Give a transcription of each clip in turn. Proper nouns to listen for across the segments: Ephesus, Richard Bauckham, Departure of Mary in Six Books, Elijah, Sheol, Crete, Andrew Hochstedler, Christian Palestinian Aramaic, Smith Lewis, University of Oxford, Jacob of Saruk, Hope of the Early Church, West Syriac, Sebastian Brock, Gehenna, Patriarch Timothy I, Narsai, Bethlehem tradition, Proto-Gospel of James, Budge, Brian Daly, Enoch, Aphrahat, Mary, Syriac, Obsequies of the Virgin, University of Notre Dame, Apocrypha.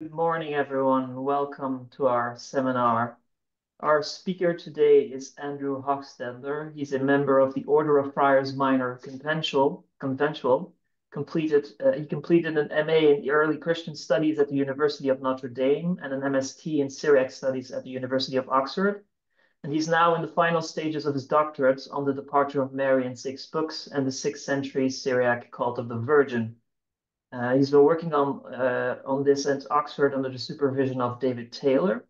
Good morning, everyone. Welcome to our seminar. Our speaker today is Andrew Hochstedler. He's a member of the Order of Friars Minor Conventual. He completed an MA in early Christian studies at the University of Notre Dame and an MST in Syriac studies at the University of Oxford. And he's now in the final stages of his doctorates on the Departure of Mary in Six Books and the 6th century Syriac Cult of the Virgin. He's been working on this at Oxford under the supervision of David Taylor.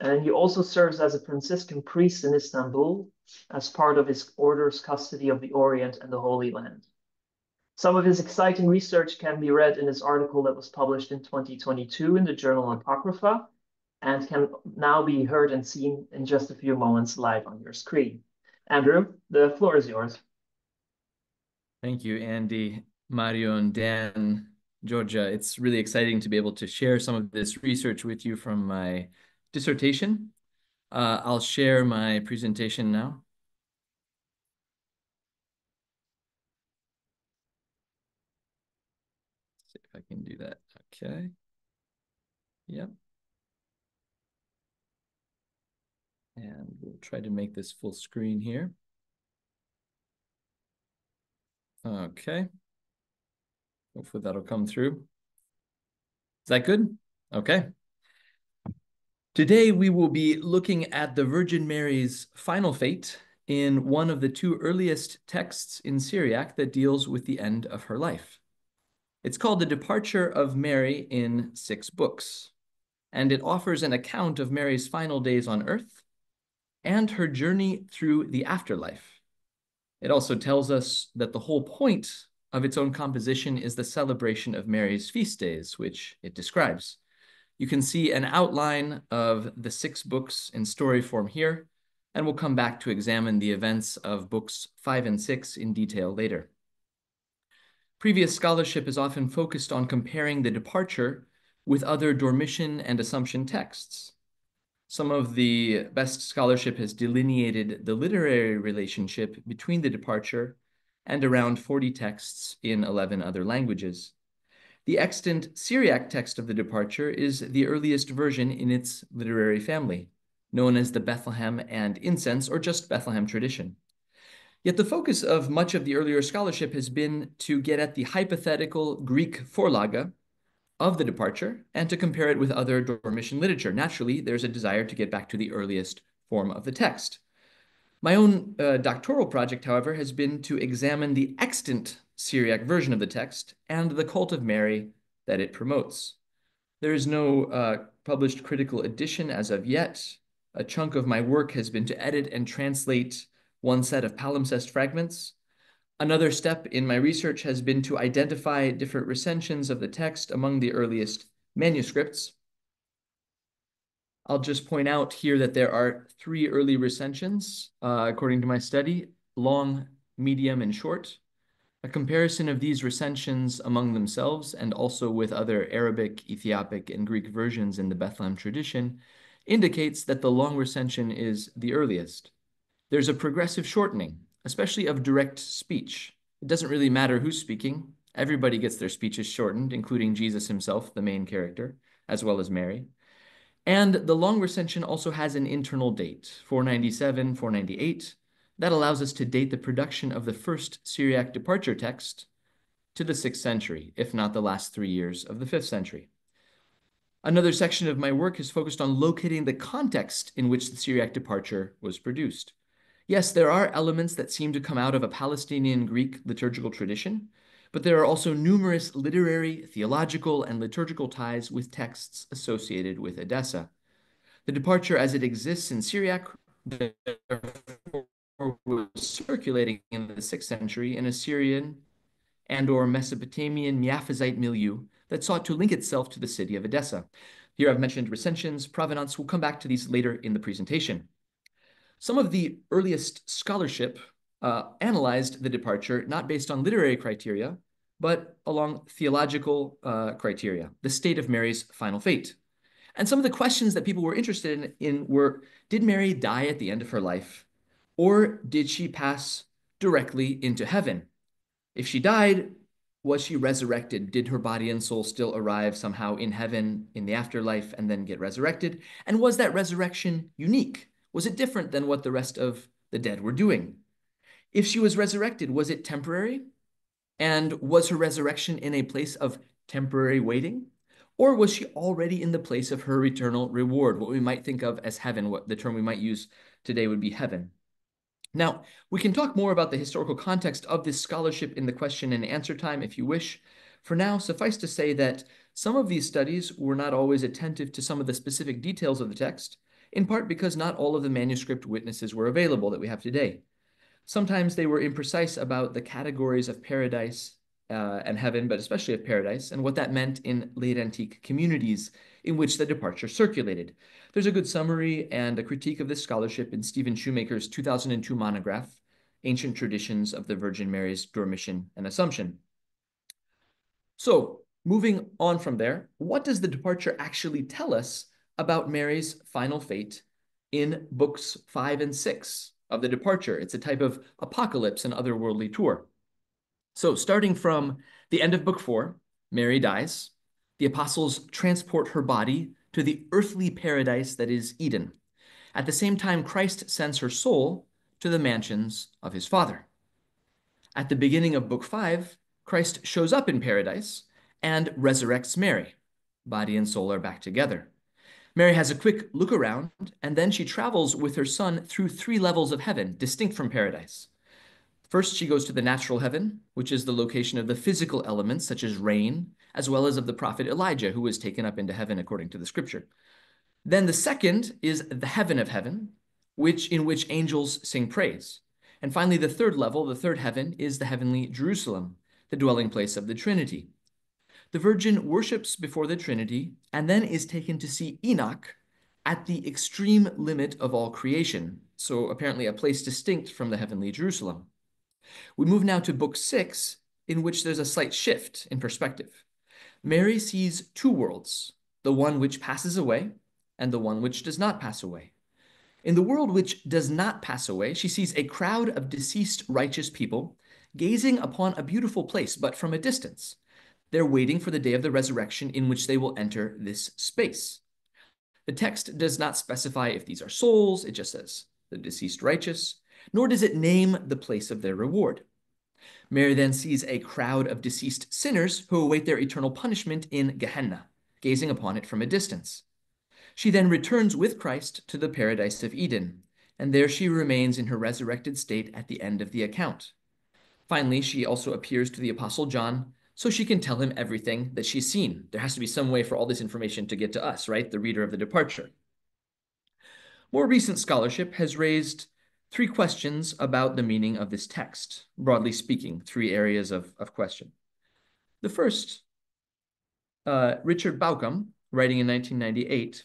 And he also serves as a Franciscan priest in Istanbul as part of his order's custody of the Orient and the Holy Land. Some of his exciting research can be read in his article that was published in 2022 in the journal Apocrypha and can now be heard and seen in just a few moments live on your screen. Andrew, the floor is yours. Thank you, Andy, Mario, and Dan, Georgia. It's really exciting to be able to share some of this research with you from my dissertation. I'll share my presentation now. Let's see if I can do that. Okay. Yep. And we'll try to make this full screen here. Okay. Hopefully that'll come through. Is that good? Okay. Today, we will be looking at the Virgin Mary's final fate in one of the two earliest texts in Syriac that deals with the end of her life. It's called The Departure of Mary in Six Books, and it offers an account of Mary's final days on earth and her journey through the afterlife. It also tells us that the whole point of its own composition is the celebration of Mary's feast days, which it describes. You can see an outline of the six books in story form here, and we'll come back to examine the events of books 5 and 6 in detail later. Previous scholarship is often focused on comparing the departure with other Dormition and Assumption texts. Some of the best scholarship has delineated the literary relationship between the departure and around 40 texts in 11 other languages. The extant Syriac text of the departure is the earliest version in its literary family, known as the Bethlehem and Incense, or just Bethlehem tradition. Yet the focus of much of the earlier scholarship has been to get at the hypothetical Greek forlaga of the departure and to compare it with other Dormition literature. Naturally, there's a desire to get back to the earliest form of the text. My own doctoral project, however, has been to examine the extant Syriac version of the text and the cult of Mary that it promotes. There is no published critical edition as of yet. A chunk of my work has been to edit and translate one set of palimpsest fragments. Another step in my research has been to identify different recensions of the text among the earliest manuscripts. I'll just point out here that there are 3 early recensions, according to my study: long, medium, and short. A comparison of these recensions among themselves and also with other Arabic, Ethiopic, and Greek versions in the Bethlehem tradition indicates that the long recension is the earliest. There's a progressive shortening, especially of direct speech. It doesn't really matter who's speaking. Everybody gets their speeches shortened, including Jesus himself, the main character, as well as Mary. And the long recension also has an internal date, 497, 498, that allows us to date the production of the first Syriac departure text to the 6th century, if not the last 3 years of the 5th century. Another section of my work is focused on locating the context in which the Syriac departure was produced. Yes, there are elements that seem to come out of a Palestinian Greek liturgical tradition, but there are also numerous literary, theological, and liturgical ties with texts associated with Edessa. The departure as it exists in Syriac was circulating in the 6th century in Assyrian and or Mesopotamian Miaphysite milieu that sought to link itself to the city of Edessa. Here I've mentioned recensions, provenance. We'll come back to these later in the presentation. Some of the earliest scholarship analyzed the departure not based on literary criteria, but along theological criteria, the state of Mary's final fate. And some of the questions that people were interested in were, did Mary die at the end of her life? Or did she pass directly into heaven? If she died, Was she resurrected? Did her body and soul still arrive somehow in heaven, in the afterlife, and then get resurrected? And was that resurrection unique? Was it different than what the rest of the dead were doing? If she was resurrected, was it temporary? And was her resurrection in a place of temporary waiting? Or was she already in the place of her eternal reward, what we might think of as heaven, what the term we might use today would be heaven? Now, we can talk more about the historical context of this scholarship in the question and answer time if you wish. For now, suffice to say that some of these studies were not always attentive to some of the specific details of the text, in part because not all of the manuscript witnesses were available that we have today. Sometimes they were imprecise about the categories of paradise and heaven, but especially of paradise, and what that meant in late antique communities in which the departure circulated. There's a good summary and a critique of this scholarship in Stephen Shoemaker's 2002 monograph, Ancient Traditions of the Virgin Mary's Dormition and Assumption. So moving on from there, what does the departure actually tell us about Mary's final fate in books 5 and 6 of the departure? It's a type of apocalypse and otherworldly tour. So starting from the end of book 4, Mary dies. The apostles transport her body to the earthly paradise that is Eden. At the same time, Christ sends her soul to the mansions of his Father. At the beginning of book 5, Christ shows up in paradise and resurrects Mary. Body and soul are back together. Mary has a quick look around, and then she travels with her son through 3 levels of heaven, distinct from paradise. First, she goes to the natural heaven, which is the location of the physical elements, such as rain, as well as of the prophet Elijah, who was taken up into heaven according to the scripture. Then the second is the heaven of heaven, in which angels sing praise. And finally, the third level, the third heaven, is the heavenly Jerusalem, the dwelling place of the Trinity. The Virgin worships before the Trinity and then is taken to see Enoch at the extreme limit of all creation, so apparently a place distinct from the heavenly Jerusalem. We move now to book 6, in which there's a slight shift in perspective. Mary sees 2 worlds, the one which passes away and the one which does not pass away. In the world which does not pass away, she sees a crowd of deceased righteous people gazing upon a beautiful place, but from a distance. They're waiting for the day of the resurrection in which they will enter this space. The text does not specify if these are souls, it just says the deceased righteous, nor does it name the place of their reward. Mary then sees a crowd of deceased sinners who await their eternal punishment in Gehenna, gazing upon it from a distance. She then returns with Christ to the paradise of Eden, and there she remains in her resurrected state at the end of the account. Finally, she also appears to the Apostle John, so she can tell him everything that she's seen. There has to be some way for all this information to get to us, right? The reader of the departure. More recent scholarship has raised 3 questions about the meaning of this text, broadly speaking, 3 areas of question. The first, Richard Bauckham, writing in 1998,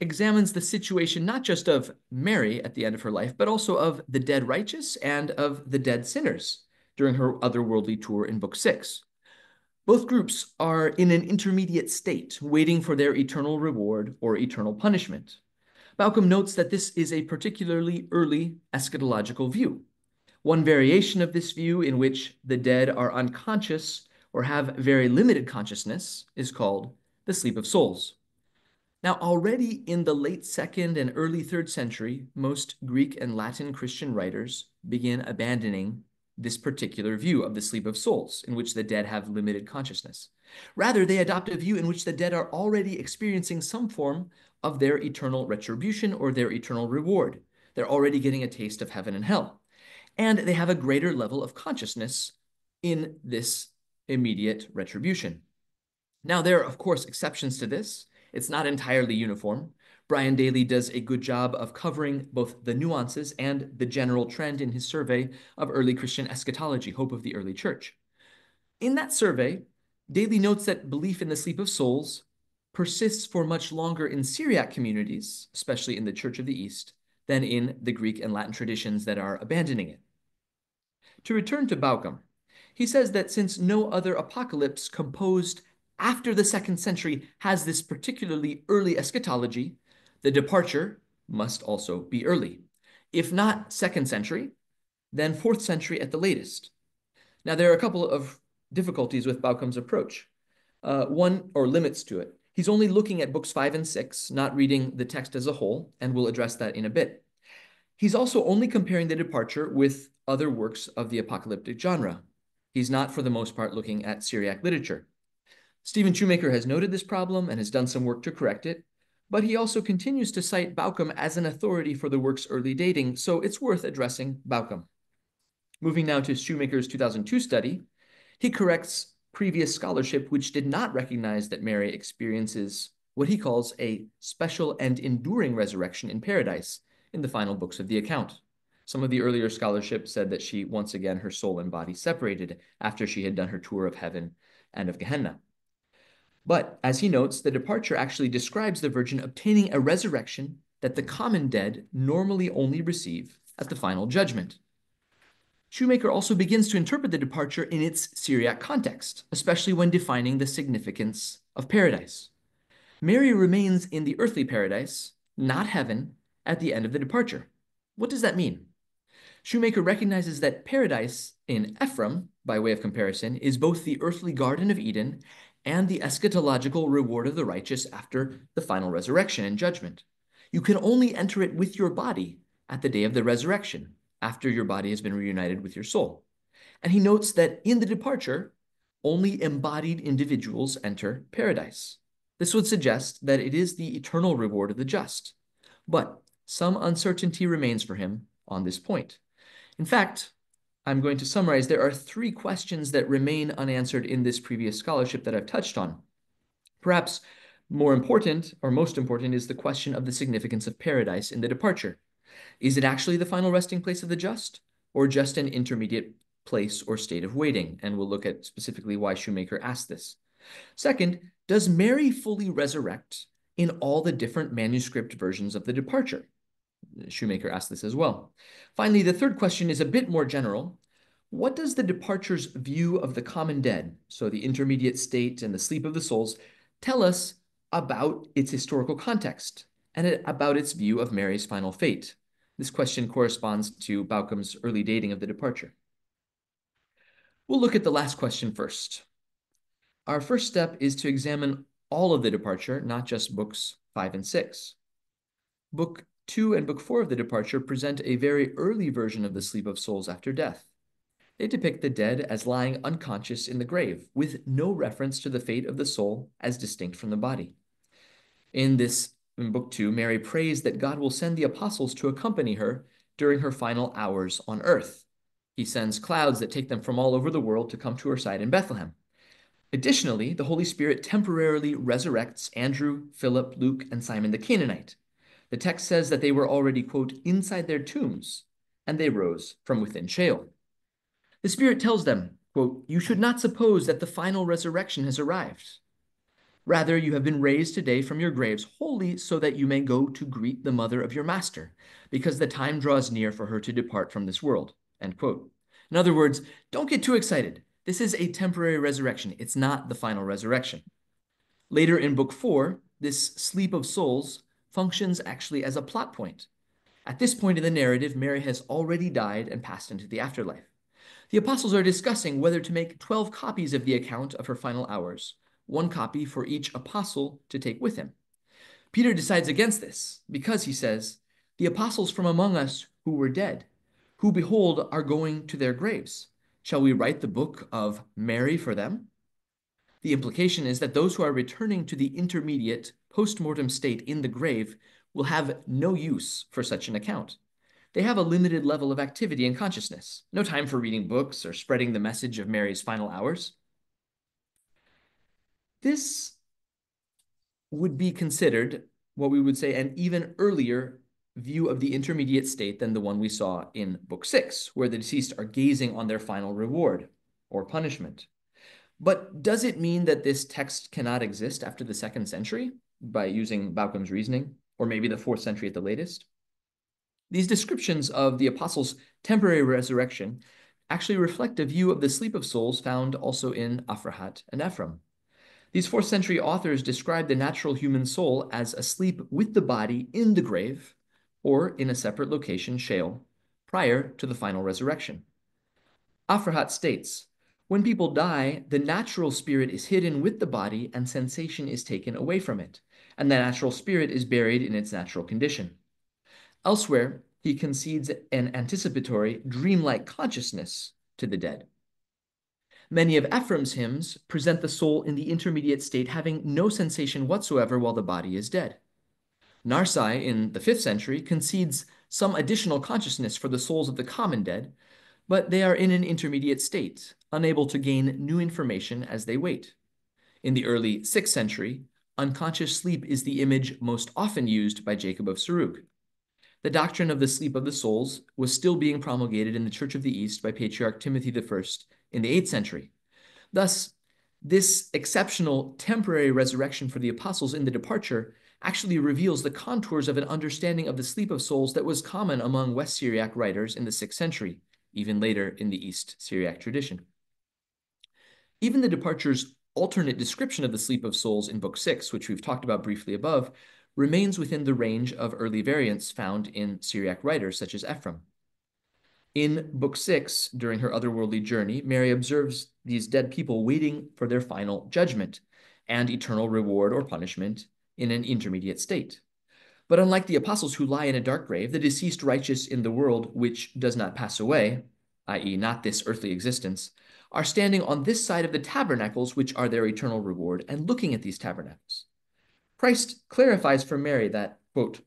examines the situation not just of Mary at the end of her life, but also of the dead righteous and of the dead sinners during her otherworldly tour in book 6. Both groups are in an intermediate state, waiting for their eternal reward or eternal punishment. Bauckham notes that this is a particularly early eschatological view, one variation of this view in which the dead are unconscious or have very limited consciousness is called the sleep of souls. Now, already in the late 2nd and early 3rd century, most Greek and Latin Christian writers begin abandoning this particular view of the sleep of souls, in which the dead have limited consciousness. Rather, they adopt a view in which the dead are already experiencing some form of their eternal retribution or their eternal reward. They're already getting a taste of heaven and hell. And they have a greater level of consciousness in this immediate retribution. Now, there are, of course, exceptions to this. It's not entirely uniform. Brian Daly does a good job of covering both the nuances and the general trend in his survey of early Christian eschatology, Hope of the Early Church. In that survey, Daly notes that belief in the sleep of souls persists for much longer in Syriac communities, especially in the Church of the East, than in the Greek and Latin traditions that are abandoning it. To return to Bauckham, he says that since no other apocalypse composed after the 2nd century has this particularly early eschatology, the departure must also be early. If not 2nd century, then 4th century at the latest. Now, there are a couple of difficulties with Bauckham's approach. One, or limits to it. He's only looking at books 5 and 6, not reading the text as a whole, and we'll address that in a bit. He's also only comparing the Departure with other works of the apocalyptic genre. He's not, for the most part, looking at Syriac literature. Stephen Shoemaker has noted this problem and has done some work to correct it, but he also continues to cite Bauckham as an authority for the work's early dating, so it's worth addressing Bauckham. Moving now to Shoemaker's 2002 study, he corrects previous scholarship which did not recognize that Mary experiences what he calls a special and enduring resurrection in paradise in the final books of the account. Some of the earlier scholarship said that she, once again, her soul and body separated after she had done her tour of heaven and of Gehenna. But as he notes, the Departure actually describes the Virgin obtaining a resurrection that the common dead normally only receive at the final judgment. Shoemaker also begins to interpret the Departure in its Syriac context, especially when defining the significance of paradise. Mary remains in the earthly paradise, not heaven, at the end of the Departure. What does that mean? Shoemaker recognizes that paradise in Ephrem, by way of comparison, is both the earthly Garden of Eden and the eschatological reward of the righteous after the final resurrection and judgment. You can only enter it with your body at the day of the resurrection, after your body has been reunited with your soul. And he notes that in the Departure, only embodied individuals enter paradise. This would suggest that it is the eternal reward of the just. But some uncertainty remains for him on this point. In fact, I'm going to summarize, there are three questions that remain unanswered in this previous scholarship that I've touched on. Perhaps more important, or most important, is the question of the significance of paradise in the Departure. Is it actually the final resting place of the just, or just an intermediate place or state of waiting? And we'll look at specifically why Shoemaker asked this. Second, does Mary fully resurrect in all the different manuscript versions of the Departure? Shoemaker asked this as well. Finally, the third question is a bit more general. What does the Departure's view of the common dead, so the intermediate state and the sleep of the souls, tell us about its historical context and about its view of Mary's final fate? This question corresponds to Bauckham's early dating of the Departure. We'll look at the last question first. Our first step is to examine all of the Departure, not just books 5 and 6. Book 2 and Book 4 of the Departure present a very early version of the sleep of souls after death. They depict the dead as lying unconscious in the grave, with no reference to the fate of the soul as distinct from the body. In Book 2, Mary prays that God will send the apostles to accompany her during her final hours on earth. He sends clouds that take them from all over the world to come to her side in Bethlehem. Additionally, the Holy Spirit temporarily resurrects Andrew, Philip, Luke, and Simon the Canaanite. The text says that they were already, quote, inside their tombs, and they rose from within Sheol. The Spirit tells them, quote, you should not suppose that the final resurrection has arrived. Rather, you have been raised today from your graves wholly so that you may go to greet the mother of your master, because the time draws near for her to depart from this world, end quote. In other words, don't get too excited. This is a temporary resurrection. It's not the final resurrection. Later in Book 4, this sleep of souls functions actually as a plot point. At this point in the narrative, Mary has already died and passed into the afterlife. The apostles are discussing whether to make 12 copies of the account of her final hours, one copy for each apostle to take with him. Peter decides against this because he says, the apostles from among us who were dead, who behold are going to their graves. Shall we write the book of Mary for them? The implication is that those who are returning to the intermediate post-mortem state in the grave will have no use for such an account. They have a limited level of activity and consciousness, no time for reading books or spreading the message of Mary's final hours. This would be considered what we would say an even earlier view of the intermediate state than the one we saw in Book 6, where the deceased are gazing on their final reward or punishment. But does it mean that this text cannot exist after the 2nd century by using Bauckham's reasoning, or maybe the 4th century at the latest? These descriptions of the apostles' temporary resurrection actually reflect a view of the sleep of souls found also in Aphrahat and Ephrem. These 4th century authors describe the natural human soul as asleep with the body in the grave or in a separate location, Sheol, prior to the final resurrection. Aphrahat states, When people die, the natural spirit is hidden with the body and sensation is taken away from it, and the natural spirit is buried in its natural condition. Elsewhere, he concedes an anticipatory, dreamlike consciousness to the dead. Many of Ephrem's hymns present the soul in the intermediate state having no sensation whatsoever while the body is dead. Narsai, in the 5th century, concedes some additional consciousness for the souls of the common dead, but they are in an intermediate state, unable to gain new information as they wait. In the early 6th century, unconscious sleep is the image most often used by Jacob of Saruk. The doctrine of the sleep of the souls was still being promulgated in the Church of the East by Patriarch Timothy I in the 8th century. Thus, this exceptional temporary resurrection for the apostles in the departure actually reveals the contours of an understanding of the sleep of souls that was common among West Syriac writers in the 6th century, even later in the East Syriac tradition. Even the departure's alternate description of the sleep of souls in Book 6, which we've talked about briefly above, remains within the range of early variants found in Syriac writers such as Ephrem. In Book 6, during her otherworldly journey, Mary observes these dead people waiting for their final judgment and eternal reward or punishment in an intermediate state. But unlike the apostles who lie in a dark grave, the deceased righteous in the world, which does not pass away, i.e. not this earthly existence, are standing on this side of the tabernacles, which are their eternal reward, and looking at these tabernacles. Christ clarifies for Mary that, quote,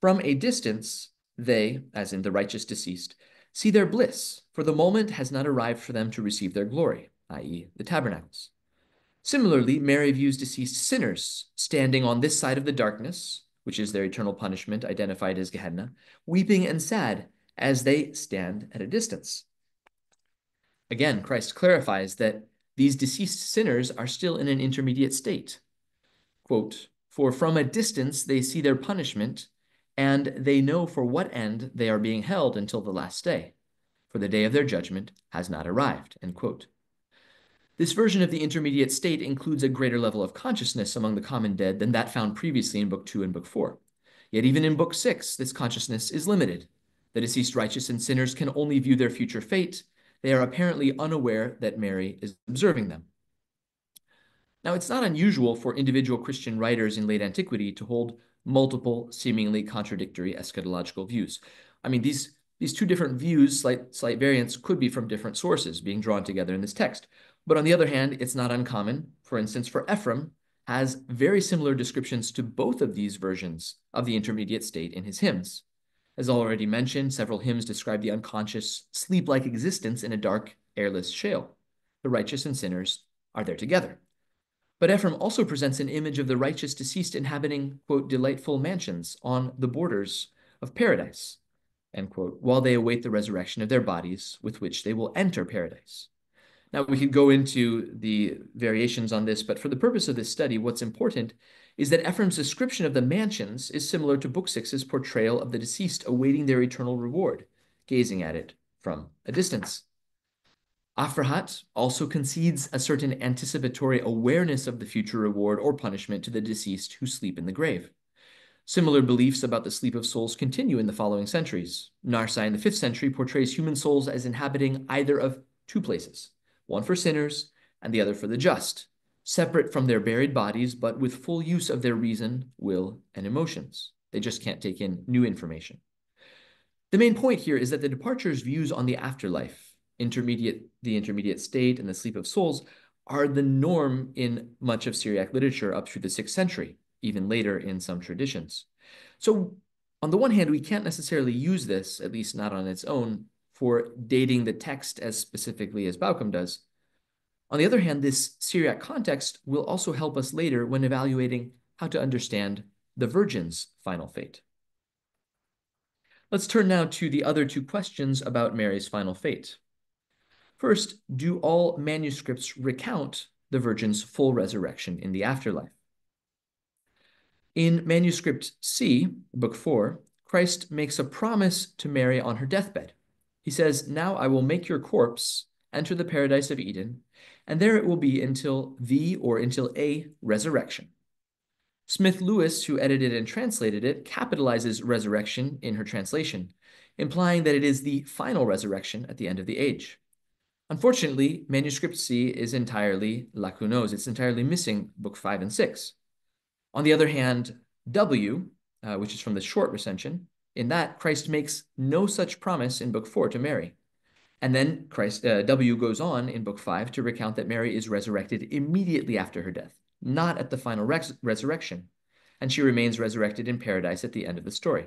"From a distance, they," as in the righteous deceased, "see their bliss, for the moment has not arrived for them to receive their glory," i.e. the tabernacles. Similarly, Mary views deceased sinners standing on this side of the darkness, which is their eternal punishment identified as Gehenna, weeping and sad as they stand at a distance. Again, Christ clarifies that these deceased sinners are still in an intermediate state. Quote, "For from a distance they see their punishment, and they know for what end they are being held until the last day, for the day of their judgment has not arrived," end quote. This version of the intermediate state includes a greater level of consciousness among the common dead than that found previously in Book 2 and Book 4. Yet even in Book 6, this consciousness is limited. The deceased righteous and sinners can only view their future fate. They are apparently unaware that Mary is observing them. Now, it's not unusual for individual Christian writers in late antiquity to hold multiple, seemingly contradictory eschatological views. I mean, these two different views, slight variants, could be from different sources being drawn together in this text. But on the other hand, it's not uncommon, for instance, for Ephrem has very similar descriptions to both of these versions of the intermediate state in his hymns. As already mentioned, several hymns describe the unconscious, sleep-like existence in a dark, airless shale. The righteous and sinners are there together. But Ephrem also presents an image of the righteous deceased inhabiting, quote, "delightful mansions on the borders of paradise," end quote, while they await the resurrection of their bodies with which they will enter paradise. Now, we could go into the variations on this, but for the purpose of this study, what's important is that Ephrem's description of the mansions is similar to Book 6's portrayal of the deceased awaiting their eternal reward, gazing at it from a distance. Aphrahat also concedes a certain anticipatory awareness of the future reward or punishment to the deceased who sleep in the grave. Similar beliefs about the sleep of souls continue in the following centuries. Narsai in the 5th century portrays human souls as inhabiting either of two places, one for sinners and the other for the just, separate from their buried bodies, but with full use of their reason, will, and emotions. They just can't take in new information. The main point here is that the departure's views on the afterlife, the intermediate state, and the sleep of souls are the norm in much of Syriac literature up through the 6th century, even later in some traditions. So on the one hand, we can't necessarily use this, at least not on its own, for dating the text as specifically as Bauckham does. On the other hand, this Syriac context will also help us later when evaluating how to understand the Virgin's final fate. Let's turn now to the other two questions about Mary's final fate. First, do all manuscripts recount the Virgin's full resurrection in the afterlife? In manuscript C, Book 4, Christ makes a promise to Mary on her deathbed. He says, "Now I will make your corpse enter the paradise of Eden, and there it will be until the, or until a, resurrection." Smith Lewis, who edited and translated it, capitalizes resurrection in her translation, implying that it is the final resurrection at the end of the age. Unfortunately, manuscript C is entirely lacunose. It's entirely missing book 5 and 6. On the other hand, W, which is from the short recension, in that Christ makes no such promise in book 4 to Mary. And then W goes on in book 5 to recount that Mary is resurrected immediately after her death, not at the final resurrection. And she remains resurrected in paradise at the end of the story.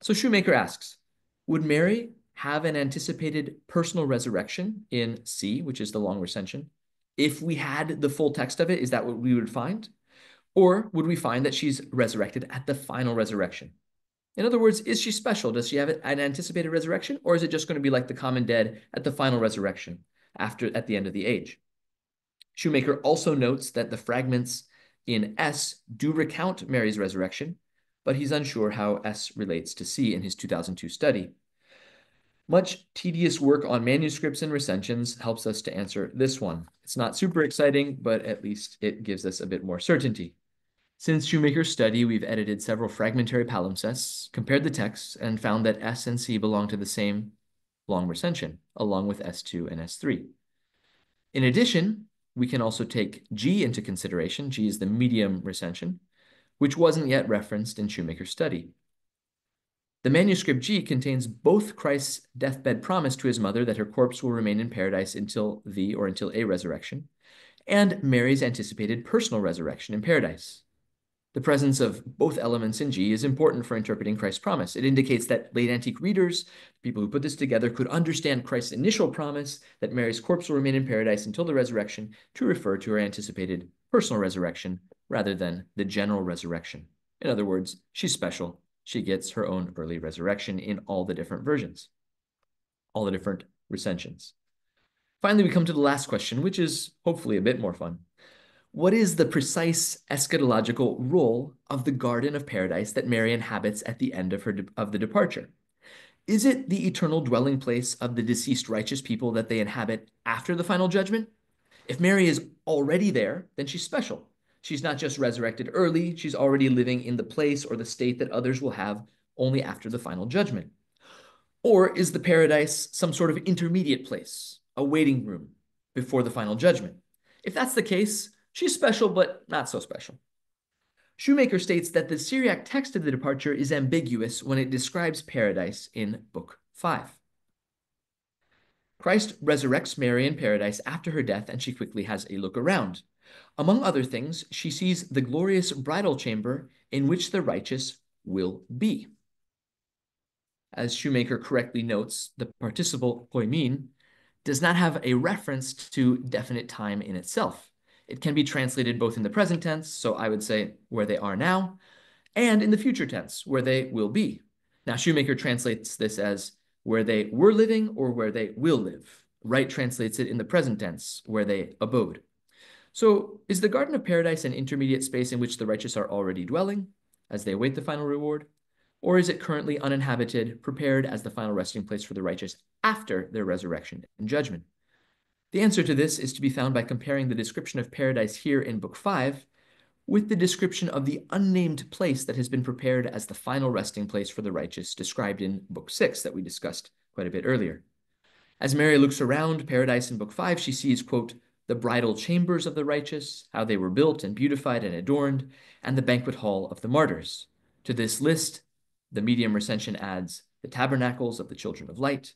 So Shoemaker asks, would Mary have an anticipated personal resurrection in C, which is the long recension? If we had the full text of it, is that what we would find? Or would we find that she's resurrected at the final resurrection? In other words, is she special? Does she have an anticipated resurrection? Or is it just going to be like the common dead at the final resurrection at the end of the age? Shoemaker also notes that the fragments in S do recount Mary's resurrection, but he's unsure how S relates to C in his 2002 study. Much tedious work on manuscripts and recensions helps us to answer this one. It's not super exciting, but at least it gives us a bit more certainty. Since Shoemaker's study, we've edited several fragmentary palimpsests, compared the texts, and found that S and C belong to the same long recension, along with S2 and S3. In addition, we can also take G into consideration. G is the medium recension, which wasn't yet referenced in Shoemaker's study. The manuscript G contains both Christ's deathbed promise to his mother that her corpse will remain in paradise until the or until a resurrection, and Mary's anticipated personal resurrection in paradise. The presence of both elements in G is important for interpreting Christ's promise. It indicates that late antique readers, people who put this together, could understand Christ's initial promise that Mary's corpse will remain in paradise until the resurrection to refer to her anticipated personal resurrection rather than the general resurrection. In other words, she's special. She gets her own early resurrection in all the different versions, all the different recensions. Finally, we come to the last question, which is hopefully a bit more fun. What is the precise eschatological role of the Garden of Paradise that Mary inhabits at the end of the departure? Is it the eternal dwelling place of the deceased righteous people that they inhabit after the final judgment? If Mary is already there, then she's special. She's not just resurrected early, she's already living in the place or the state that others will have only after the final judgment. Or is the paradise some sort of intermediate place, a waiting room before the final judgment? If that's the case, she's special, but not so special. Shoemaker states that the Syriac text of the departure is ambiguous when it describes paradise in book 5. Christ resurrects Mary in paradise after her death, and she quickly has a look around. Among other things, she sees the glorious bridal chamber in which the righteous will be. As Shoemaker correctly notes, the participle poimin does not have a reference to definite time in itself. It can be translated both in the present tense, so I would say where they are now, and in the future tense, where they will be. Now, Shoemaker translates this as where they were living or where they will live. Wright translates it in the present tense, where they abode. So is the Garden of Paradise an intermediate space in which the righteous are already dwelling as they await the final reward? Or is it currently uninhabited, prepared as the final resting place for the righteous after their resurrection and judgment? The answer to this is to be found by comparing the description of paradise here in book 5 with the description of the unnamed place that has been prepared as the final resting place for the righteous described in book 6 that we discussed quite a bit earlier. As Mary looks around paradise in book 5, she sees, quote, the bridal chambers of the righteous, how they were built and beautified and adorned, and the banquet hall of the martyrs. To this list, the medium recension adds the tabernacles of the children of light.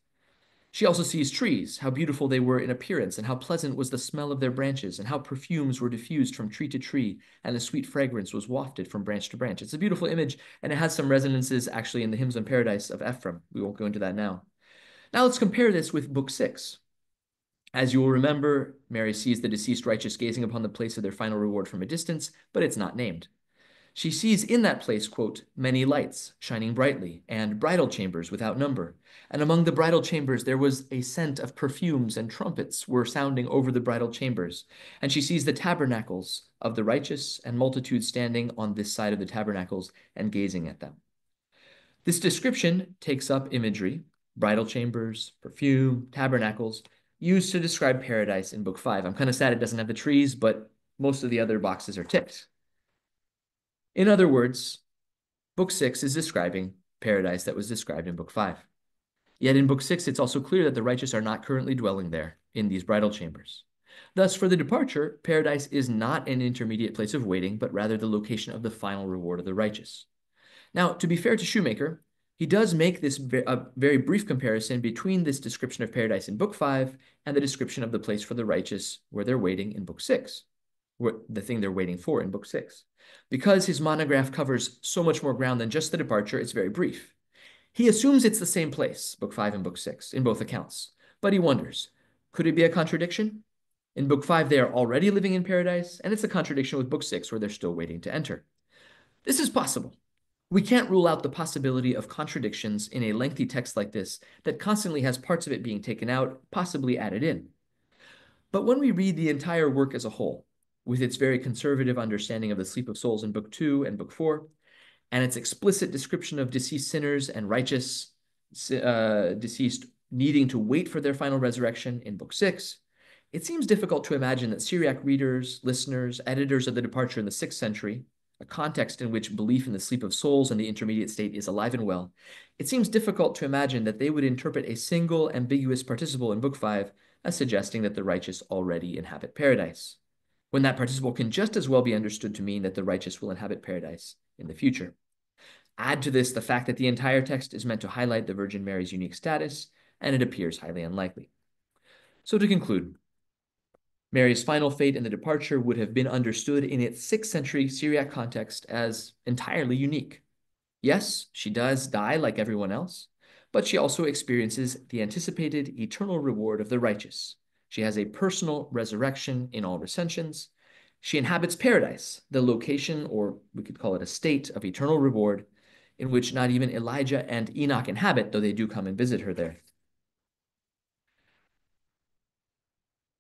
She also sees trees, how beautiful they were in appearance, and how pleasant was the smell of their branches, and how perfumes were diffused from tree to tree, and a sweet fragrance was wafted from branch to branch. It's a beautiful image, and it has some resonances actually in the hymns on paradise of Ephrem. We won't go into that now. Now let's compare this with book 6. As you will remember, Mary sees the deceased righteous gazing upon the place of their final reward from a distance, but it's not named. She sees in that place, quote, many lights shining brightly and bridal chambers without number. And among the bridal chambers, there was a scent of perfumes and trumpets were sounding over the bridal chambers. And she sees the tabernacles of the righteous and multitudes standing on this side of the tabernacles and gazing at them. This description takes up imagery, bridal chambers, perfume, tabernacles, used to describe paradise in book 5. I'm kind of sad it doesn't have the trees, but most of the other boxes are ticked. In other words, book 6 is describing paradise that was described in book 5. Yet in Book 6, it's also clear that the righteous are not currently dwelling there in these bridal chambers. Thus, for the departure, paradise is not an intermediate place of waiting, but rather the location of the final reward of the righteous. Now, to be fair to Shoemaker, he does make this a very brief comparison between this description of paradise in Book 5 and the description of the place for the righteous where they're waiting in Book 6, the thing they're waiting for in Book 6. Because his monograph covers so much more ground than just the departure, it's very brief. He assumes it's the same place, Book 5 and Book 6, in both accounts. But he wonders, could it be a contradiction? In Book 5, they are already living in paradise, and it's a contradiction with Book 6, where they're still waiting to enter. This is possible. We can't rule out the possibility of contradictions in a lengthy text like this that constantly has parts of it being taken out, possibly added in. But when we read the entire work as a whole, with its very conservative understanding of the sleep of souls in Book 2 and Book 4, and its explicit description of deceased sinners and righteous deceased needing to wait for their final resurrection in Book 6, it seems difficult to imagine that Syriac readers, listeners, editors of the departure in the 6th century, a context in which belief in the sleep of souls and the intermediate state is alive and well, it seems difficult to imagine that they would interpret a single ambiguous participle in Book 5 as suggesting that the righteous already inhabit paradise, when that participle can just as well be understood to mean that the righteous will inhabit paradise in the future. Add to this the fact that the entire text is meant to highlight the Virgin Mary's unique status, and it appears highly unlikely. So to conclude, Mary's final fate in the departure would have been understood in its 6th century Syriac context as entirely unique. Yes, she does die like everyone else, but she also experiences the anticipated eternal reward of the righteous. She has a personal resurrection in all recensions. She inhabits paradise, the location, or we could call it a state, of eternal reward, in which not even Elijah and Enoch inhabit, though they do come and visit her there.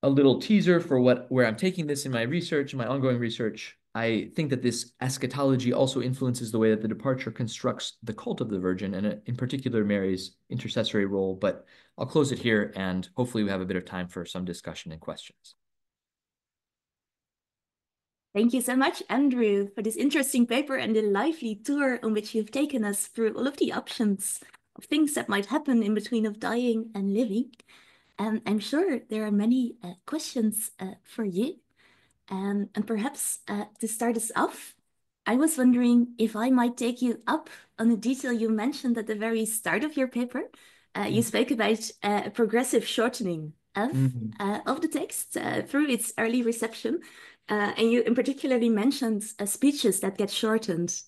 A little teaser for where I'm taking this in my research, my ongoing research. I think that this eschatology also influences the way that the departure constructs the cult of the Virgin, and in particular Mary's intercessory role, but I'll close it here, and hopefully we have a bit of time for some discussion and questions. Thank you so much, Andrew, for this interesting paper and the lively tour on which you've taken us through all of the options of things that might happen in between of dying and living. And I'm sure there are many questions for you. And perhaps to start us off, I was wondering if I might take you up on a detail you mentioned at the very start of your paper. You spoke about a progressive shortening of the text through its early reception. And you in particularly mentioned speeches that get shortened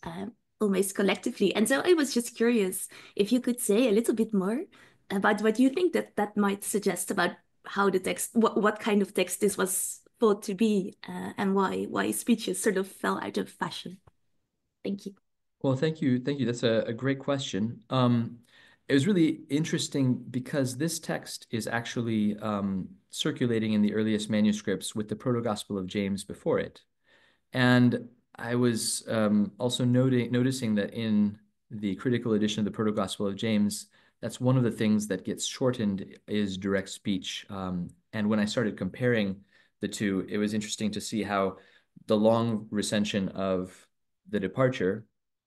almost collectively. And so I was just curious if you could say a little bit more about what you think that might suggest about how the text, what kind of text this was thought to be, and why speeches sort of fell out of fashion. Thank you. Well, thank you. That's a great question. It was really interesting because this text is actually circulating in the earliest manuscripts with the Proto-Gospel of James before it. And I was also noticing that in the critical edition of the Proto-Gospel of James, that's one of the things that gets shortened is direct speech. And when I started comparing the two, it was interesting to see how the long recension of the departure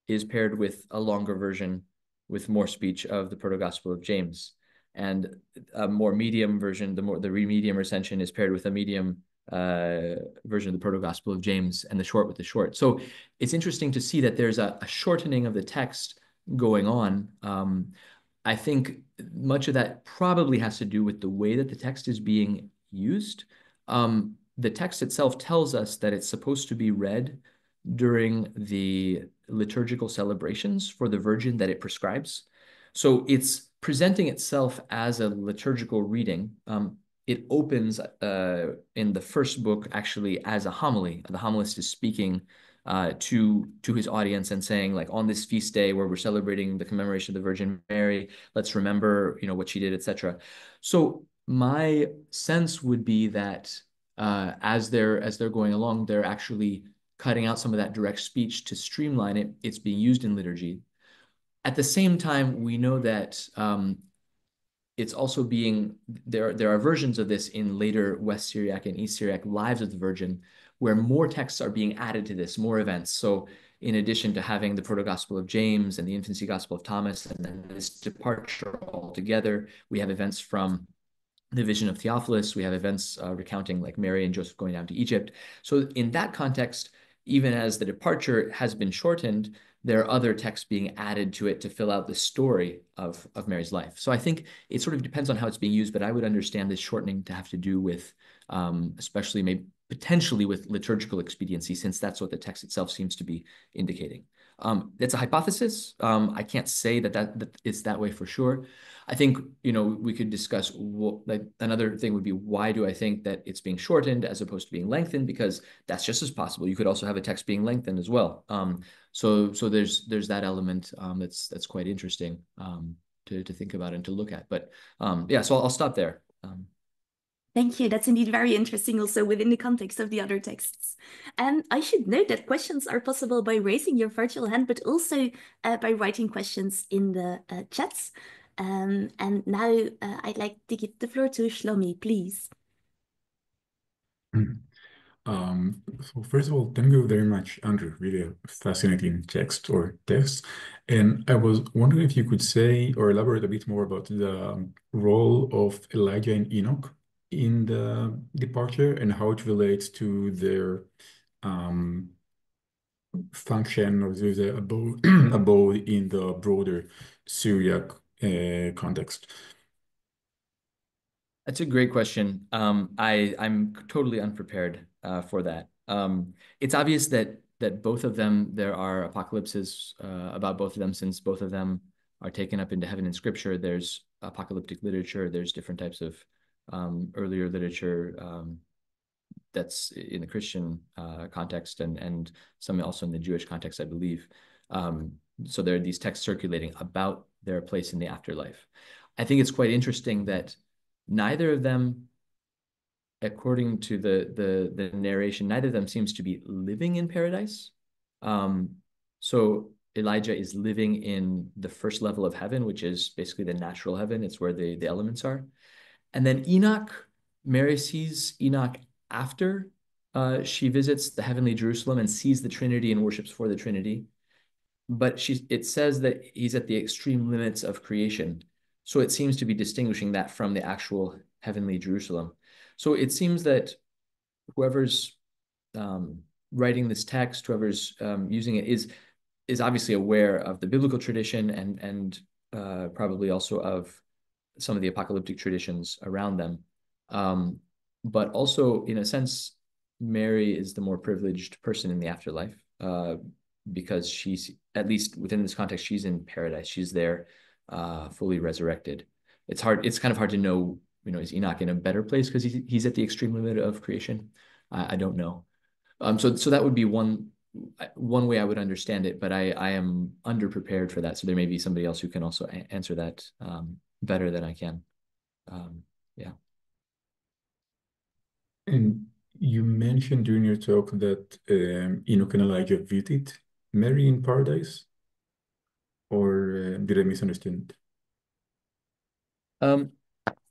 is paired with a longer version with more speech of the Proto-Gospel of James. And a more medium version, the medium recension is paired with a medium version of the Proto-Gospel of James, and the short with the short. So it's interesting to see that there's a shortening of the text going on. I think much of that probably has to do with the way that the text is being used. The text itself tells us that it's supposed to be read during the liturgical celebrations for the Virgin that it prescribes. So it's presenting itself as a liturgical reading. It opens in the first book actually as a homily. The homilist is speaking to his audience and saying, like, on this feast day where we're celebrating the commemoration of the Virgin Mary, let's remember, you know, what she did, etc. So my sense would be that as they're going along, they're actually cutting out some of that direct speech to streamline it. It's being used in liturgy. At the same time, we know that it's also being there are versions of this in later West Syriac and East Syriac lives of the Virgin, where more texts are being added to this, more events. So in addition to having the Proto-Gospel of James and the Infancy Gospel of Thomas, and then this departure altogether, we have events from the Vision of Theophilus, we have events recounting like Mary and Joseph going down to Egypt. So in that context, even as the departure has been shortened, there are other texts being added to it to fill out the story of Mary's life. So I think it sort of depends on how it's being used, but I would understand this shortening to have to do with, especially maybe potentially with liturgical expediency, since that's what the text itself seems to be indicating. That's a hypothesis. I can't say that it's that way for sure. I think, you know, we could discuss what, like, another thing would be, why do I think that it's being shortened as opposed to being lengthened? Because that's just as possible. You could also have a text being lengthened as well. So there's that element that's quite interesting to think about and to look at. But yeah, so I'll stop there. Thank you. That's indeed very interesting also within the context of the other texts. And I should note that questions are possible by raising your virtual hand, but also by writing questions in the chats. And now I'd like to give the floor to Shlomi, please. So first of all, thank you very much, Andrew. Really a fascinating text or texts. And I was wondering if you could say or elaborate a bit more about the role of Elijah and Enoch in the departure and how it relates to their function or their abode in the broader Syriac context. That's a great question. I'm totally unprepared for that. It's obvious that both of them, there are apocalypses about both of them, since both of them are taken up into heaven in scripture. There's apocalyptic literature, there's different types of earlier literature that's in the Christian context and some also in the Jewish context, I believe. So there are these texts circulating about their place in the afterlife. I think it's quite interesting that neither of them, according to the narration, neither of them seems to be living in paradise. So Elijah is living in the first level of heaven, which is basically the natural heaven. It's where the elements are. And then Enoch, Mary sees Enoch after she visits the heavenly Jerusalem and sees the Trinity and worships for the Trinity. But it says that he's at the extreme limits of creation. So it seems to be distinguishing that from the actual heavenly Jerusalem. So it seems that whoever's writing this text, whoever's using it is obviously aware of the biblical tradition and probably also of some of the apocalyptic traditions around them. But also, in a sense, Mary is the more privileged person in the afterlife because she's, at least within this context, she's in paradise. She's there fully resurrected. It's kind of hard to know, you know, is Enoch in a better place because he's at the extreme limit of creation? I don't know. So that would be one way I would understand it, but I am underprepared for that. So there may be somebody else who can also answer that better than I can. Yeah. And you mentioned during your talk that Enoch and Elijah visited Mary in paradise, or did I misunderstand?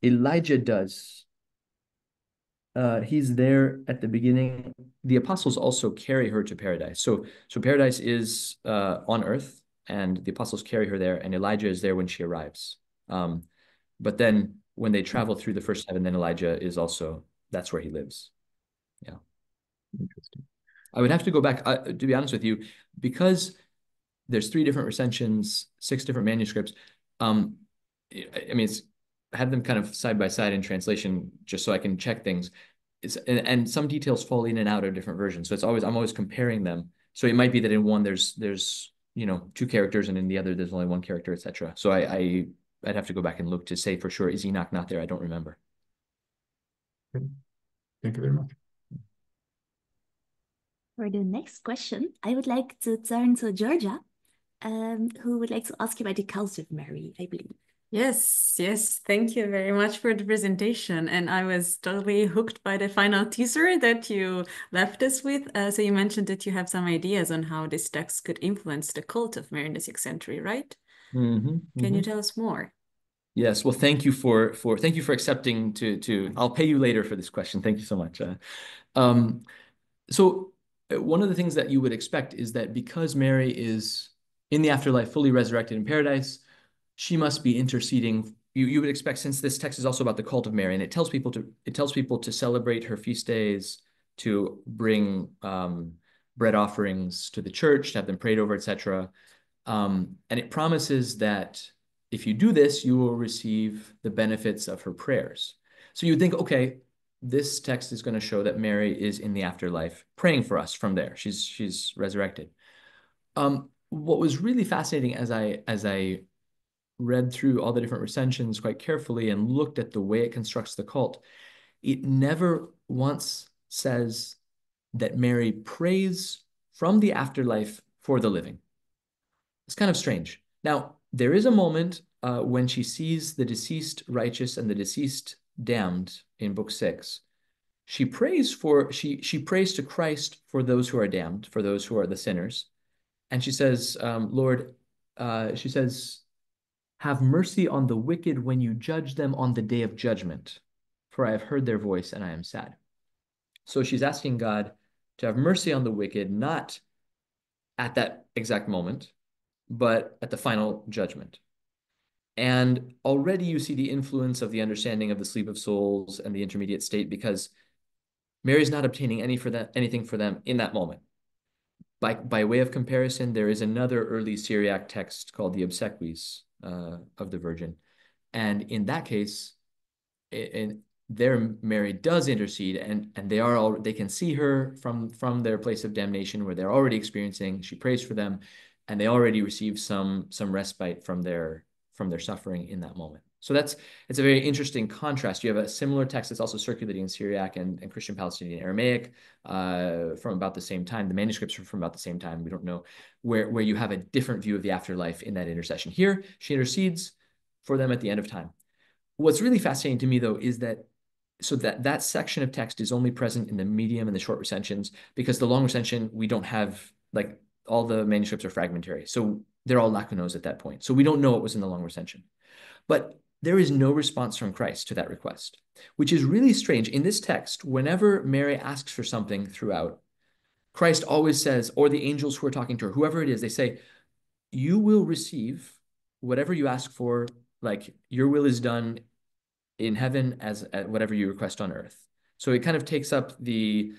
Elijah does. He's there at the beginning. The apostles also carry her to paradise. So paradise is on earth, and the apostles carry her there, and Elijah is there when she arrives. But then when they travel through the first heaven, then Elijah is also, that's where he lives. Yeah. Interesting. I would have to go back, to be honest with you, because there's 3 different recensions, 6 different manuscripts. I mean, I have them kind of side by side in translation just so I can check things. And some details fall in and out of different versions. So I'm always comparing them. So it might be that in one there's, you know, 2 characters, and in the other there's only 1 character, etc. So I'd have to go back and look to say for sure, is Enoch not there? I don't remember. Okay. Thank you very much. For the next question, I would like to turn to Georgia, who would like to ask you about the cult of Mary, I believe. Yes. Thank you very much for the presentation. And I was totally hooked by the final teaser that you left us with. So you mentioned that you have some ideas on how this text could influence the cult of Mary in the 6th century, right? Can you tell us more? Yes. Well, thank you for accepting to I'll pay you later for this question. Thank you so much. So one of the things that you would expect is that because Mary is in the afterlife, fully resurrected in paradise, she must be interceding. You would expect, since this text is also about the cult of Mary, and it tells people to celebrate her feast days, to bring bread offerings to the church, to have them prayed over, etc. And it promises that if you do this, you will receive the benefits of her prayers. So you would think, okay, this text is going to show that Mary is in the afterlife praying for us from there. She's resurrected. What was really fascinating as I read through all the different recensions quite carefully and looked at the way it constructs the cult, it never once says that Mary prays from the afterlife for the living. It's kind of strange. Now, there is a moment when she sees the deceased righteous and the deceased damned in Book 6. She prays to Christ for those who are damned, for those who are the sinners. And she says, Lord, she says, "Have mercy on the wicked when you judge them on the day of judgment, for I have heard their voice and I am sad." So she's asking God to have mercy on the wicked, not at that exact moment, but at the final judgment. And already you see the influence of the understanding of the sleep of souls and the intermediate state, because Mary's not obtaining anything for them in that moment. By way of comparison, there is another early Syriac text called the Obsequies of the Virgin. And in that case, there Mary does intercede, and they can see her from their place of damnation where they're already experiencing. She prays for them, and they already receive some respite from their suffering in that moment. So it's a very interesting contrast. You have a similar text that's also circulating in Syriac and Christian Palestinian Aramaic from about the same time. The manuscripts are from about the same time. We don't know where you have a different view of the afterlife in that intercession. Here, she intercedes for them at the end of time. What's really fascinating to me, though, is that section of text is only present in the medium and the short recensions, because the long recension, we don't have, like, all the manuscripts are fragmentary. So they're all lacunos at that point. So we don't know what was in the long recension. But there is no response from Christ to that request, which is really strange. In this text, whenever Mary asks for something throughout, Christ always says, or the angels who are talking to her, whoever it is, they say, "You will receive whatever you ask for, like your will is done in heaven as whatever you request on earth." So it kind of takes up the,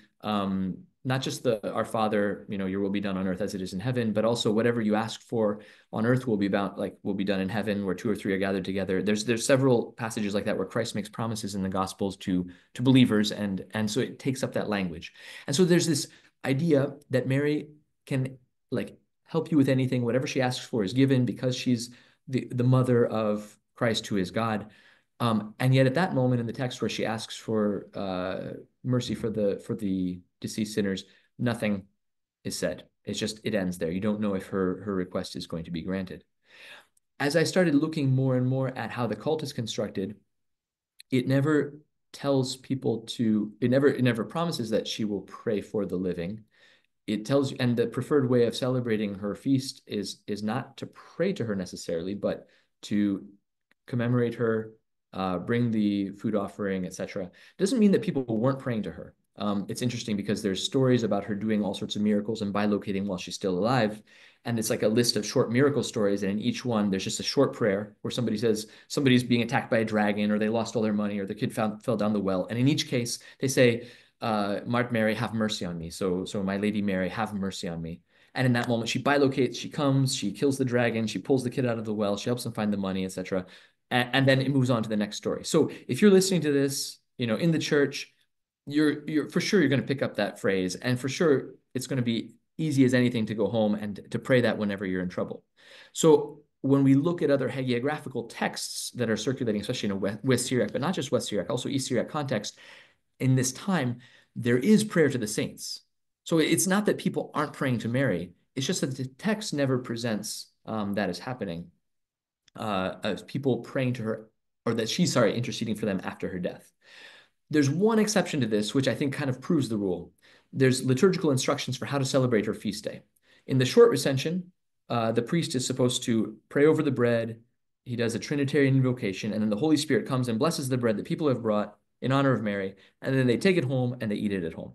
not just the "Our Father, you know, your will be done on earth as it is in heaven," but also whatever you ask for on earth will be done in heaven, where two or three are gathered together. There's several passages like that where Christ makes promises in the Gospels to believers, and so it takes up that language. And so there's this idea that Mary can, like, help you with anything. Whatever she asks for is given, because she's the mother of Christ, who is God. And yet, at that moment in the text where she asks for mercy for the deceased sinners, nothing is said. It's just, it ends there. You don't know if her request is going to be granted. As I started looking more and more at how the cult is constructed, it never tells people it never promises that she will pray for the living. It tells you, and the preferred way of celebrating her feast is not to pray to her necessarily, but to commemorate her, bring the food offering, etc. Doesn't mean that people weren't praying to her. It's interesting because there's stories about her doing all sorts of miracles and bilocating while she's still alive. And it's like a list of short miracle stories. And in each one, there's just a short prayer where somebody says somebody's being attacked by a dragon, or they lost all their money, or the kid fell down the well. And in each case, they say, Mary, have mercy on me. So my Lady Mary, have mercy on me. And in that moment, she bilocates, she comes, she kills the dragon, she pulls the kid out of the well, she helps them find the money, etc. And then it moves on to the next story. So if you're listening to this, you know, in the church, you're for sure you're going to pick up that phrase, and for sure it's going to be easy as anything to go home and to pray that whenever you're in trouble. So when we look at other hagiographical texts that are circulating, especially in a West Syriac, but not just West Syriac, also East Syriac context, in this time there is prayer to the saints. So it's not that people aren't praying to Mary; it's just that the text never presents that as happening, as people praying to her, or that she's interceding for them after her death. There's one exception to this, which I think kind of proves the rule. There's liturgical instructions for how to celebrate her feast day. In the short recension, the priest is supposed to pray over the bread. He does a Trinitarian invocation, and then the Holy Spirit comes and blesses the bread that people have brought in honor of Mary, and then they take it home and they eat it at home.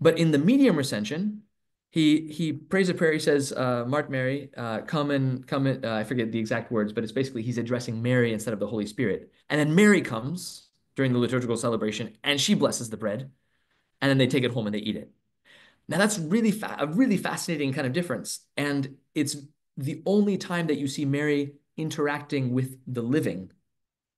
But in the medium recension, he prays a prayer. He says, Mark Mary, come and I forget the exact words, but it's basically he's addressing Mary instead of the Holy Spirit. And then Mary comes during the liturgical celebration and she blesses the bread. And then they take it home and they eat it. Now that's really a really fascinating kind of difference. And it's the only time that you see Mary interacting with the living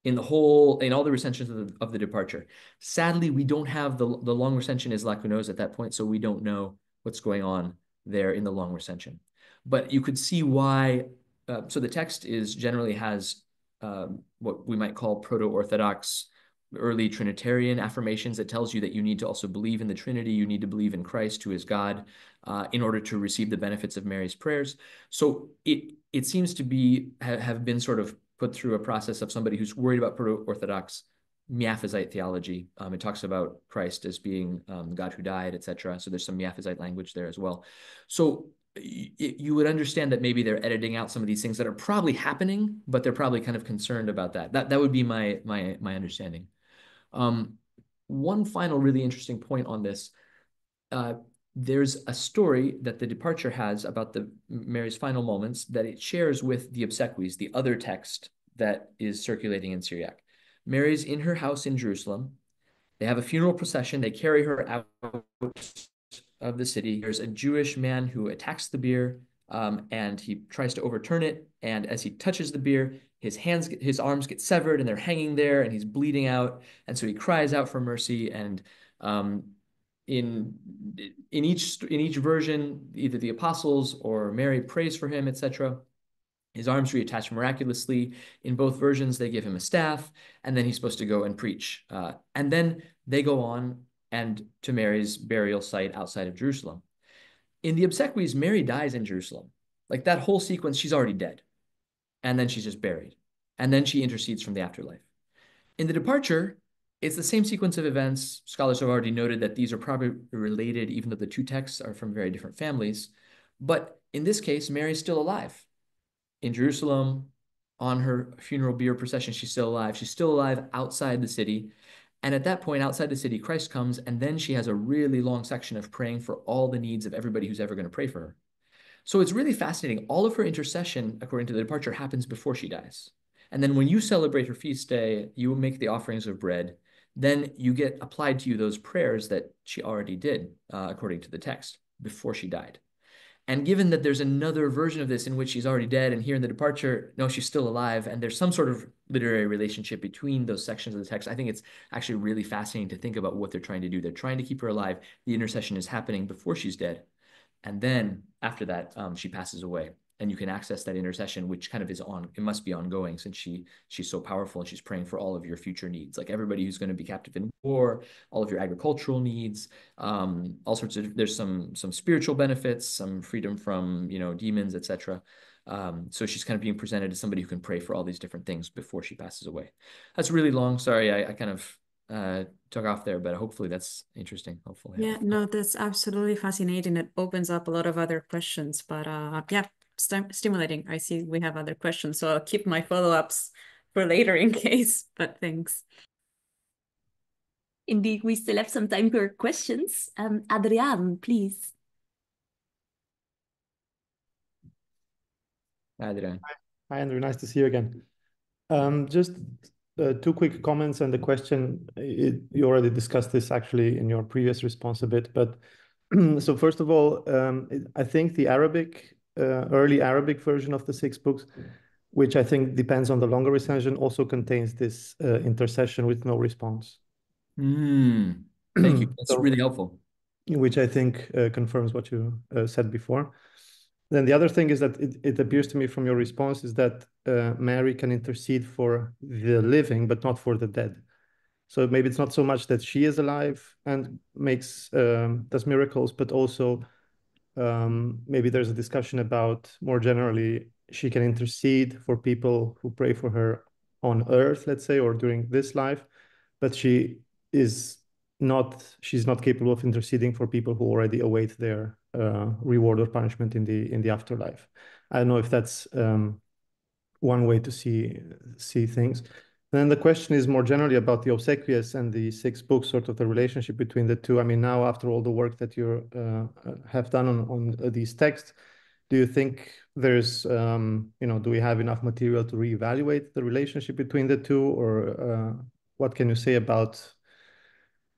in all the recensions of the departure. Sadly, we don't have the long recension is lacunaire at that point, so we don't know what's going on there in the long recension. But you could see why, so the text generally has what we might call proto-Orthodox early Trinitarian affirmations that tells you that you need to also believe in the Trinity, you need to believe in Christ who is God in order to receive the benefits of Mary's prayers. So it seems to be, have been sort of put through a process of somebody who's worried about Proto-Orthodox Miaphysite theology. It talks about Christ as being God who died, etc. So there's some Miaphysite language there as well. So you would understand that maybe they're editing out some of these things that are probably happening, but they're probably kind of concerned about that. That would be my understanding. One final really interesting point on this, there's a story that the departure has about the Mary's final moments that it shares with the obsequies, the other text that is circulating in Syriac. Mary's in her house in Jerusalem. They have a funeral procession. They carry her out of the city. There's a Jewish man who attacks the bier, and he tries to overturn it. And as he touches the bier, his arms get severed and they're hanging there and he's bleeding out. And so he cries out for mercy. And in each version, either the apostles or Mary prays for him, etc. His arms reattach miraculously. In both versions, they give him a staff, and then he's supposed to go and preach. And then they go on and to Mary's burial site outside of Jerusalem. In the obsequies, Mary dies in Jerusalem. Like that whole sequence, she's already dead. And then she's just buried. And then she intercedes from the afterlife. In the departure, it's the same sequence of events. Scholars have already noted that these are probably related, even though the two texts are from very different families. But in this case, Mary's still alive. In Jerusalem, on her funeral bier procession, she's still alive. She's still alive outside the city. And at that point, outside the city, Christ comes, and then she has a really long section of praying for all the needs of everybody who's ever going to pray for her. So it's really fascinating. All of her intercession, according to the departure, happens before she dies. And then when you celebrate her feast day, you make the offerings of bread. Then you get applied to you those prayers that she already did, according to the text, before she died. And given that there's another version of this in which she's already dead, and here in the departure, no, she's still alive, and there's some sort of literary relationship between those sections of the text, I think it's actually really fascinating to think about what they're trying to do. They're trying to keep her alive. The intercession is happening before she's dead. And then after that, she passes away. And you can access that intercession, which kind of is on, it must be ongoing since she's so powerful and she's praying for all of your future needs, like everybody who's going to be captive in war, all of your agricultural needs, all sorts of, there's some spiritual benefits, some freedom from, demons, etc. So she's kind of being presented as somebody who can pray for all these different things before she passes away. That's really long. Sorry, I kind of took off there, but hopefully that's interesting. Hopefully. Yeah, no, that's absolutely fascinating. It opens up a lot of other questions, but yeah. Stimulating. I see we have other questions, so I'll keep my follow-ups for later in case, but thanks. Indeed, we still have some time for questions. Adrian, please. Adrian. Hi, Andrew. Nice to see you again. Just two quick comments and the question. You already discussed this actually in your previous response a bit, but so first of all, I think the early Arabic version of the Six Books, which I think depends on the longer recension, also contains this intercession with no response. Thank you. That's really helpful. Which I think confirms what you said before. Then the other thing is that it appears to me from your response is that Mary can intercede for the living, but not for the dead. So maybe it's not so much that she is alive and does miracles, but also maybe there's a discussion about more generally she can intercede for people who pray for her on earth, let's say, or during this life, but she's not capable of interceding for people who already await their reward or punishment in the afterlife. I don't know if that's one way to see things. Then the question is more generally about the obsequies and the six books, sort of the relationship between the two. I mean, now after all the work that you have done on these texts, do you think there's, do we have enough material to reevaluate the relationship between the two, or what can you say about,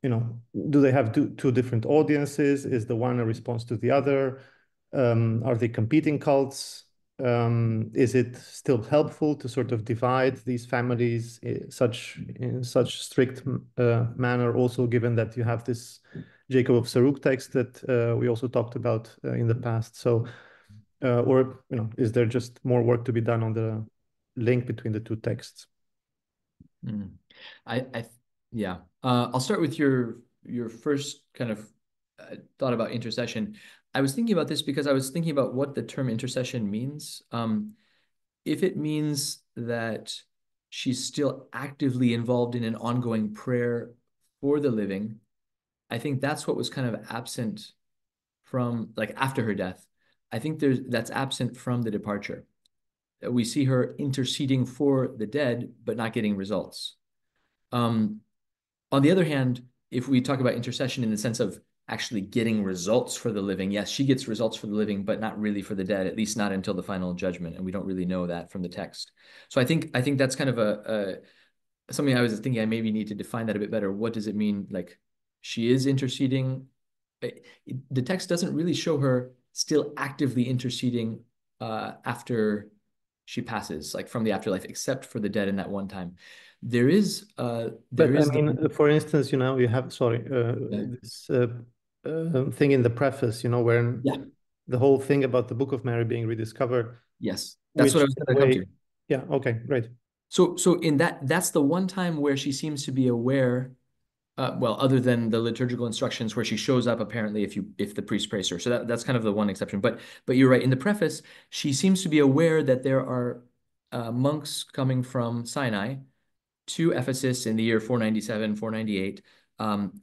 do they have two different audiences? Is the one a response to the other? Are they competing cults? Is it still helpful to sort of divide these families in such strict manner, also given that you have this Jacob of Saruk text that we also talked about in the past? So, is there just more work to be done on the link between the two texts? I'll start with your first kind of thought about intercession. I was thinking about this because I was thinking about what the term intercession means. If it means that she's still actively involved in an ongoing prayer for the living, I think that's what was kind of absent from, like, after her death. I think that's absent from the departure. We see her interceding for the dead, but not getting results. On the other hand, if we talk about intercession in the sense of actually getting results for the living. Yes, she gets results for the living, but not really for the dead, at least not until the final judgment. And we don't really know that from the text. So I think that's kind of a something I was thinking I maybe need to define that a bit better. What does it mean? Like, she is interceding. The text doesn't really show her still actively interceding after she passes, like from the afterlife, except for the dead in that one time. There is, for instance, you have, this thing in the preface, where the whole thing about the Book of Mary being rediscovered. Yes, that's what I was going to come to. Yeah, okay, great. So in that's the one time where she seems to be aware, other than the liturgical instructions where she shows up apparently if the priest prays her. So that's kind of the one exception. But you're right, in the preface, she seems to be aware that there are monks coming from Sinai to Ephesus in the year 497, 498,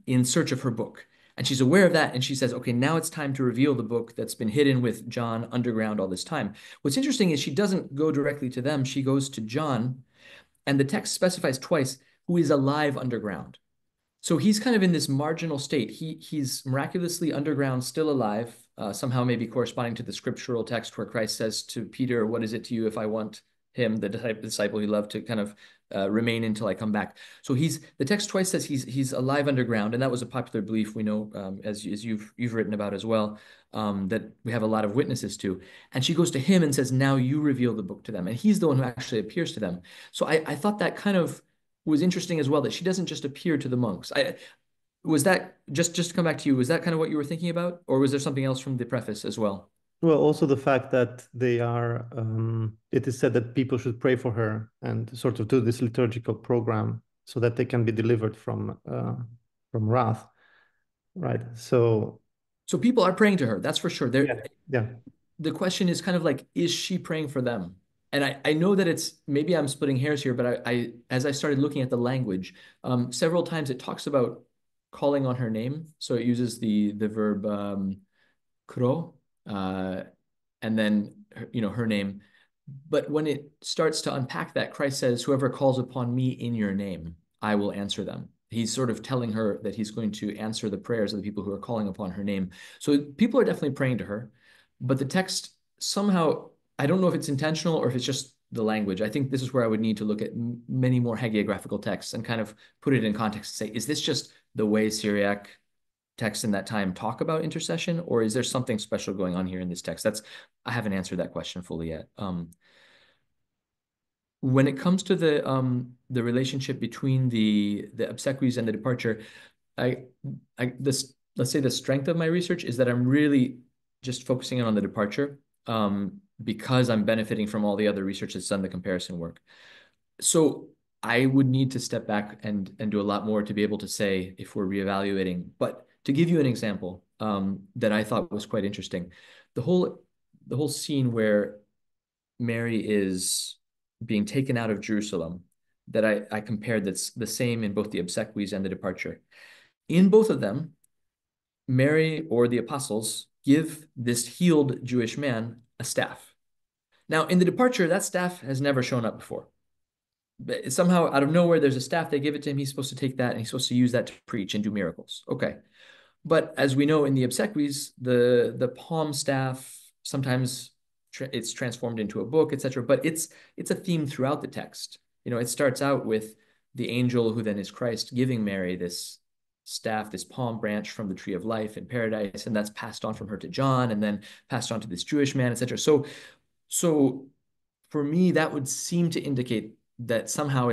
in search of her book. And she's aware of that, and she says, okay, now it's time to reveal the book that's been hidden with John underground all this time. What's interesting is she doesn't go directly to them. She goes to John, and the text specifies twice who is alive underground. So he's kind of in this marginal state. He's miraculously underground, still alive, somehow maybe corresponding to the scriptural text where Christ says to Peter, what is it to you if I want him, the disciple he loved, to kind of remain until I come back. So the text twice says he's alive underground, and that was a popular belief we know, as you've written about as well, that we have a lot of witnesses to. And she goes to him and says, now you reveal the book to them. And he's the one who actually appears to them. So I thought that kind of was interesting as well, that she doesn't just appear to the monks. Was that, just to come back to you, was that kind of what you were thinking about? Or was there something else from the preface as well? Well, also the fact that they are, it is said that people should pray for her and sort of do this liturgical program so that they can be delivered from wrath, right? So people are praying to her, that's for sure. The question is kind of like, is she praying for them? And I know that maybe I'm splitting hairs here, but I as I started looking at the language, several times it talks about calling on her name. So it uses the verb kro. And then, her name. But when it starts to unpack that, Christ says, whoever calls upon me in your name, I will answer them. He's sort of telling her that he's going to answer the prayers of the people who are calling upon her name. So people are definitely praying to her, but the text somehow, I don't know if it's intentional or if it's just the language. I think this is where I would need to look at many more hagiographical texts and kind of put it in context and say, is this just the way Syriac texts in that time talk about intercession, or is there something special going on here in this text? I haven't answered that question fully yet. When it comes to the relationship between the obsequies and the departure, let's say the strength of my research is that I'm really just focusing in on the departure because I'm benefiting from all the other research that's done the comparison work. So I would need to step back and do a lot more to be able to say if we're reevaluating, but to give you an example that I thought was quite interesting, the whole scene where Mary is being taken out of Jerusalem, that I compared, that's the same in both the obsequies and the departure. In both of them, Mary or the apostles give this healed Jewish man a staff. Now in the departure, that staff has never shown up before. somehow out of nowhere, there's a staff, they give it to him, he's supposed to take that and he's supposed to use that to preach and do miracles. Okay. But as we know in the obsequies, the palm staff, sometimes it's transformed into a book, etc. But it's a theme throughout the text. You know, it starts out with the angel who then is Christ giving Mary this staff, this palm branch from the tree of life in paradise, and that's passed on from her to John and then passed on to this Jewish man, etc. So for me, that would seem to indicate that somehow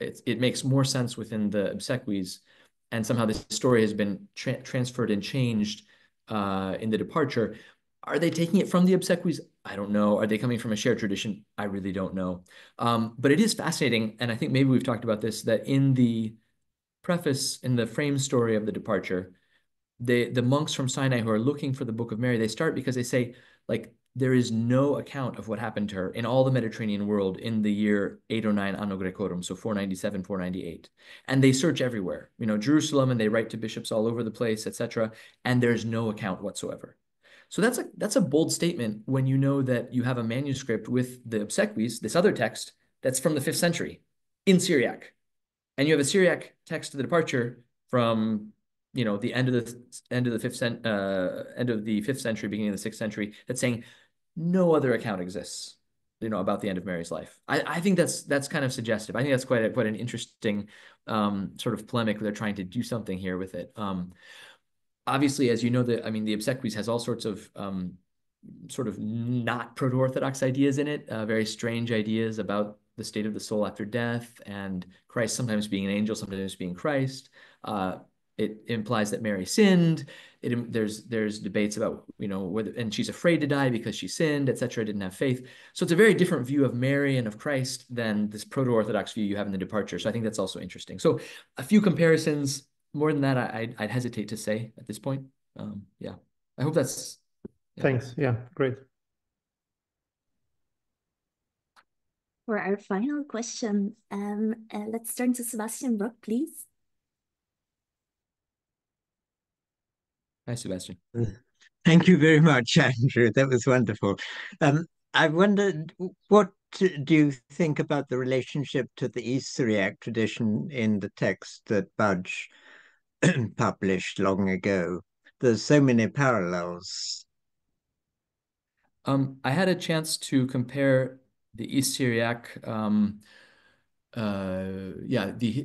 it makes more sense within the obsequies, and somehow this story has been transferred and changed in the departure. Are they taking it from the obsequies? I don't know. Are they coming from a shared tradition? I really don't know. But it is fascinating, and I think maybe we've talked about this, that in the preface, in the frame story of the departure, the monks from Sinai who are looking for the Book of Mary, they start because they say, like, there is no account of what happened to her in all the Mediterranean world in the year 809 Anno Graecorum, so 497, 498. And they search everywhere, you know, Jerusalem, and they write to bishops all over the place, etc. And there's no account whatsoever. So that's a bold statement when you know that you have a manuscript with the obsequies, this other text that's from the 5th century in Syriac. And you have a Syriac text of the departure from, you know, the end of the 5th century, beginning of the 6th century, that's saying no other account exists, you know, about the end of Mary's life. I think that's kind of suggestive. I think that's quite an interesting sort of polemic. They're trying to do something here with it. Obviously, as you know, the obsequies has all sorts of sort of not proto-Orthodox ideas in it, very strange ideas about the state of the soul after death and Christ sometimes being an angel, sometimes being Christ. It implies that Mary sinned. There's debates about, you know, whether, and she's afraid to die because she sinned, etc., didn't have faith. So it's a very different view of Mary and of Christ than this proto-Orthodox view you have in the departure. So I think that's also interesting. So a few comparisons. More than that, I'd hesitate to say at this point. Yeah, I hope that's... Yeah. Thanks. Yeah, great. For our final question, let's turn to Sebastian Brock, please. Hi, Sebastian. Thank you very much, Andrew. That was wonderful. I wondered, what do you think about the relationship to the East Syriac tradition in the text that Budge published long ago? There's so many parallels. I had a chance to compare the East Syriac, the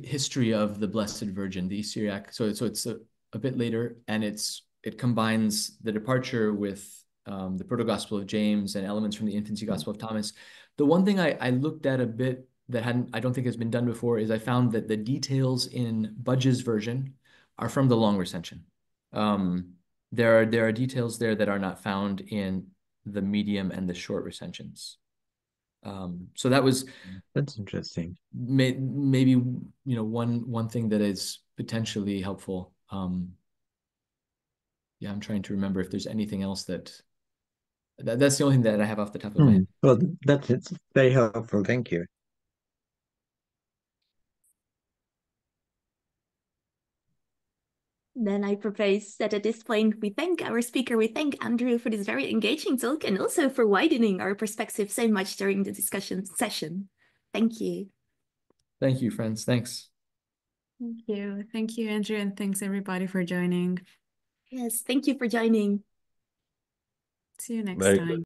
history of the Blessed Virgin, the East Syriac. So it's a bit later, and it combines the departure with the Proto-Gospel of James and elements from the Infancy Gospel of Thomas. The one thing I looked at a bit that I don't think has been done before is I found that the details in Budge's version are from the long recension. There are details there that are not found in the medium and the short recensions. So that's interesting. Maybe you know, one thing that is potentially helpful. Yeah, I'm trying to remember if there's anything else that's the only thing that I have off the top of my head. Well, it's very helpful. Thank you. Then I propose that at this point, we thank our speaker. We thank Andrew for this very engaging talk and also for widening our perspective so much during the discussion session. Thank you. Thank you, friends. Thanks. Thank you. Thank you, Andrew. And thanks, everybody, for joining. Yes, thank you for joining. See you next time.